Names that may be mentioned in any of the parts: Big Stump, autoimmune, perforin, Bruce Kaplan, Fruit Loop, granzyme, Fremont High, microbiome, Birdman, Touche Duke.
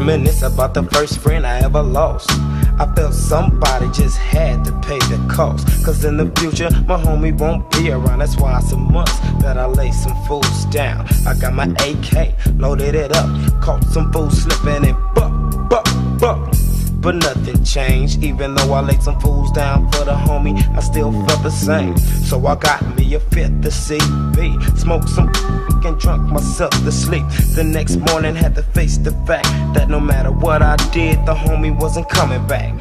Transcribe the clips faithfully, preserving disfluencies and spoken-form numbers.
reminisce about the first friend I ever lost. I felt somebody just had to pay the cost, cause in the future, my homie won't be around. That's why it's a must that I lay some fools down. I got my A K, loaded it up, caught some fools slipping and buck, buck, buck. But nothing changed, even though I laid some fools down for the homie, I still felt the same. So I got me a fifth of C B, smoked some and drunk myself to sleep. The next morning had to face the fact that no matter what I did, the homie wasn't coming back.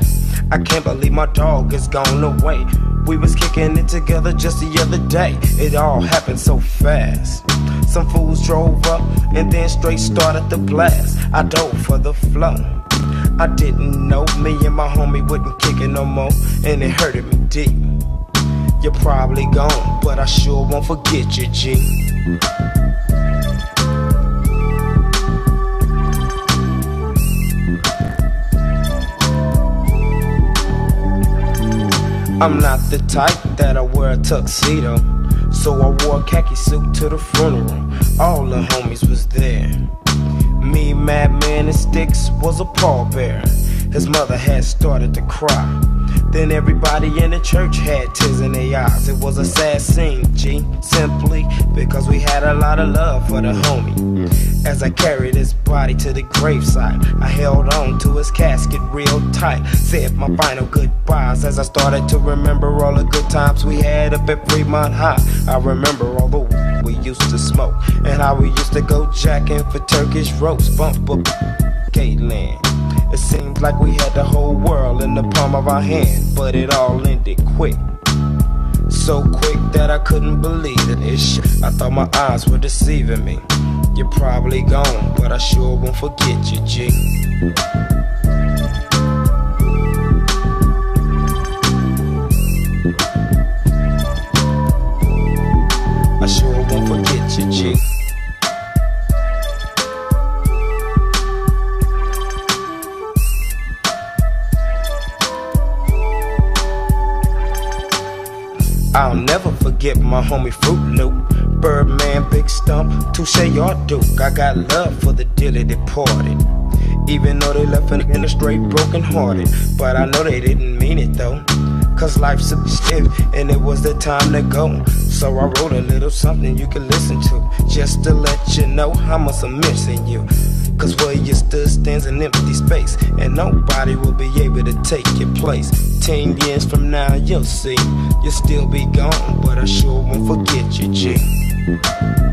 I can't believe my dog is gone away. We was kicking it together just the other day. It all happened so fast. Some fools drove up and then straight started the blast. I dove for the flow. I didn't know me and my homie wouldn't kick it no more, and it hurted me deep. You're probably gone, but I sure won't forget you, G. I'm not the type that'll wear a tuxedo, so I wore a khaki suit to the funeral. All the homies was there. Me, Madman, and Sticks was a pallbearer. His mother had started to cry. Then everybody in the church had tears in their eyes. It was a sad scene, G, simply because we had a lot of love for the homie. As I carried his body to the graveside, I held on to his casket real tight. Said my final goodbyes as I started to remember all the good times we had up at Fremont High. I remember all the weed we used to smoke, and how we used to go jacking for Turkish roast, bump up Caitlin. It seemed like we had the whole world in the palm of our hand, but it all ended quick. So quick that I couldn't believe it. Ish. I thought my eyes were deceiving me. You're probably gone, but I sure won't forget you, G. I sure won't forget you, G. I'll never forget my homie Fruit Loop, Birdman, Big Stump, Touche Duke. I got love for the dearly departed, even though they left in the straight broken hearted. But I know they didn't mean it though, cause life's a stiff and it was the time to go. So I wrote a little something you can listen to, just to let you know how much I'm missing you. Cause where you stood stands an empty space, and nobody will be able to take your place. Ten years from now, you'll see, you'll still be gone, but I sure won't forget you, G.